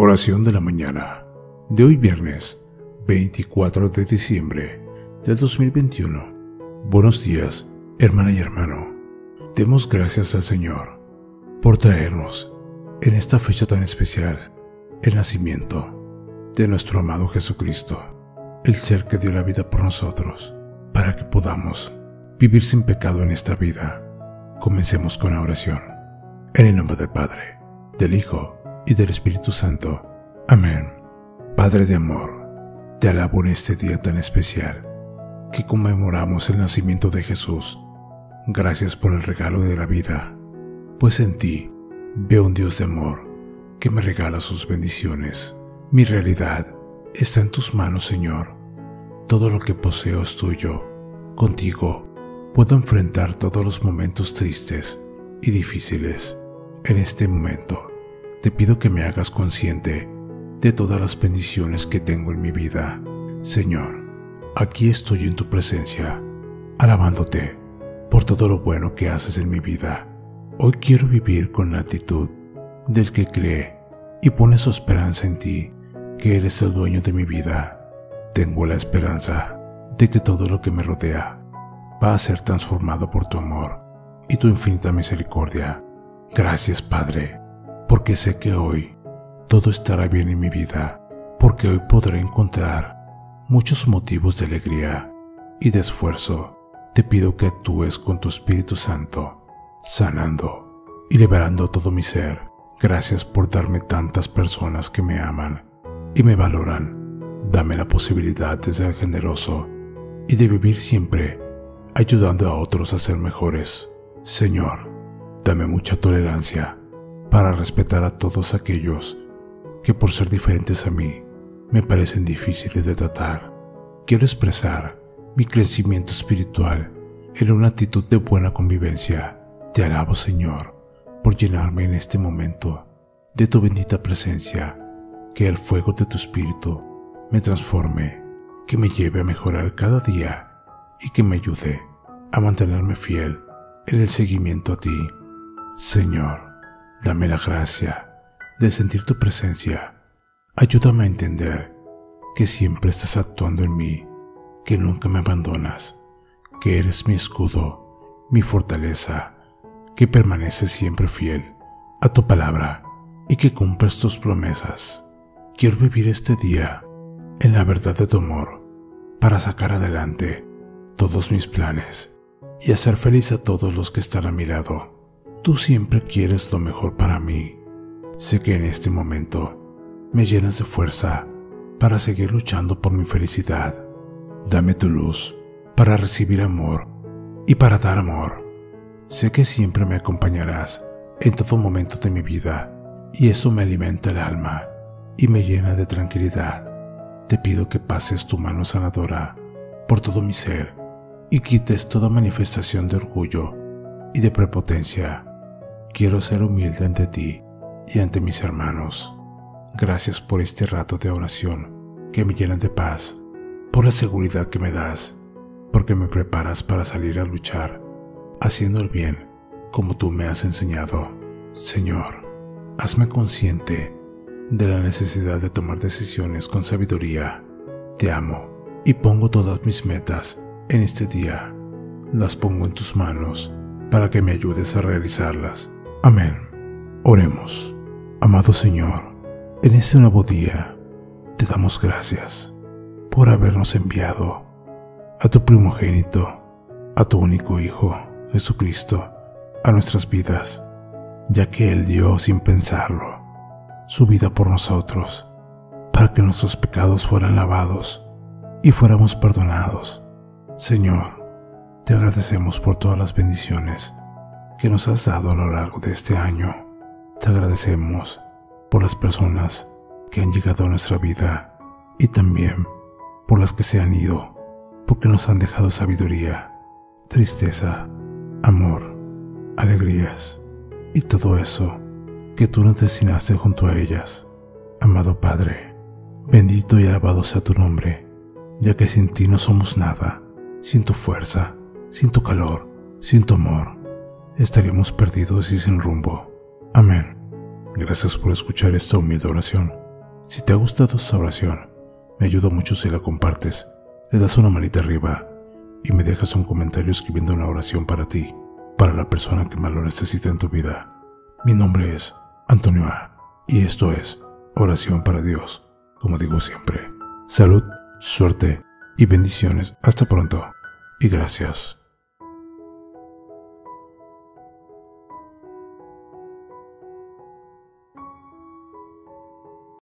Oración de la mañana de hoy viernes 24 de diciembre del 2021. Buenos días, hermana y hermano. Demos gracias al Señor por traernos en esta fecha tan especial el nacimiento de nuestro amado Jesucristo, el ser que dio la vida por nosotros para que podamos vivir sin pecado en esta vida. Comencemos con la oración. En el nombre del Padre, del Hijo y del Espíritu Santo. Amén. Padre de amor, te alabo en este día tan especial que conmemoramos el nacimiento de Jesús. Gracias por el regalo de la vida, pues en ti veo un Dios de amor que me regala sus bendiciones. Mi realidad está en tus manos, Señor. Todo lo que poseo es tuyo. Contigo puedo enfrentar todos los momentos tristes y difíciles. En este momento te pido que me hagas consciente de todas las bendiciones que tengo en mi vida. Señor, aquí estoy en tu presencia, alabándote por todo lo bueno que haces en mi vida. Hoy quiero vivir con la actitud del que cree y pone su esperanza en ti, que eres el dueño de mi vida. Tengo la esperanza de que todo lo que me rodea va a ser transformado por tu amor y tu infinita misericordia. Gracias, Padre, porque sé que hoy todo estará bien en mi vida, porque hoy podré encontrar muchos motivos de alegría y de esfuerzo. Te pido que actúes con tu Espíritu Santo, sanando y liberando todo mi ser. Gracias por darme tantas personas que me aman y me valoran. Dame la posibilidad de ser generoso y de vivir siempre ayudando a otros a ser mejores. Señor, dame mucha tolerancia para respetar a todos aquellos que por ser diferentes a mí me parecen difíciles de tratar. Quiero expresar mi crecimiento espiritual en una actitud de buena convivencia. Te alabo, Señor, por llenarme en este momento de tu bendita presencia, que el fuego de tu espíritu me transforme, que me lleve a mejorar cada día y que me ayude a mantenerme fiel en el seguimiento a ti. Señor, dame la gracia de sentir tu presencia. Ayúdame a entender que siempre estás actuando en mí, que nunca me abandonas, que eres mi escudo, mi fortaleza, que permaneces siempre fiel a tu palabra y que cumples tus promesas. Quiero vivir este día en la verdad de tu amor para sacar adelante todos mis planes y hacer feliz a todos los que están a mi lado. Tú siempre quieres lo mejor para mí. Sé que en este momento me llenas de fuerza para seguir luchando por mi felicidad. Dame tu luz para recibir amor y para dar amor. Sé que siempre me acompañarás en todo momento de mi vida, y eso me alimenta el alma y me llena de tranquilidad. Te pido que pases tu mano sanadora por todo mi ser y quites toda manifestación de orgullo y de prepotencia. Quiero ser humilde ante ti y ante mis hermanos. Gracias por este rato de oración que me llena de paz, por la seguridad que me das, porque me preparas para salir a luchar, haciendo el bien como tú me has enseñado. Señor, hazme consciente de la necesidad de tomar decisiones con sabiduría. Te amo y pongo todas mis metas en este día. Las pongo en tus manos para que me ayudes a realizarlas. Amén. Oremos. Amado Señor, en este nuevo día te damos gracias por habernos enviado a tu primogénito, a tu único Hijo, Jesucristo, a nuestras vidas, ya que Él dio sin pensarlo su vida por nosotros, para que nuestros pecados fueran lavados y fuéramos perdonados. Señor, te agradecemos por todas las bendiciones que nos has dado a lo largo de este año. Te agradecemos por las personas que han llegado a nuestra vida y también por las que se han ido, porque nos han dejado sabiduría, tristeza, amor, alegrías y todo eso que tú nos destinaste junto a ellas. Amado Padre, bendito y alabado sea tu nombre, ya que sin ti no somos nada. Sin tu fuerza, sin tu calor, sin tu amor, estaríamos perdidos y sin rumbo. Amén. Gracias por escuchar esta humilde oración. Si te ha gustado esta oración, me ayuda mucho si la compartes, le das una manita arriba y me dejas un comentario escribiendo una oración para ti, para la persona que más lo necesita en tu vida. Mi nombre es Antonio A y esto es Oración para Dios, como digo siempre. Salud, suerte y bendiciones. Hasta pronto y gracias.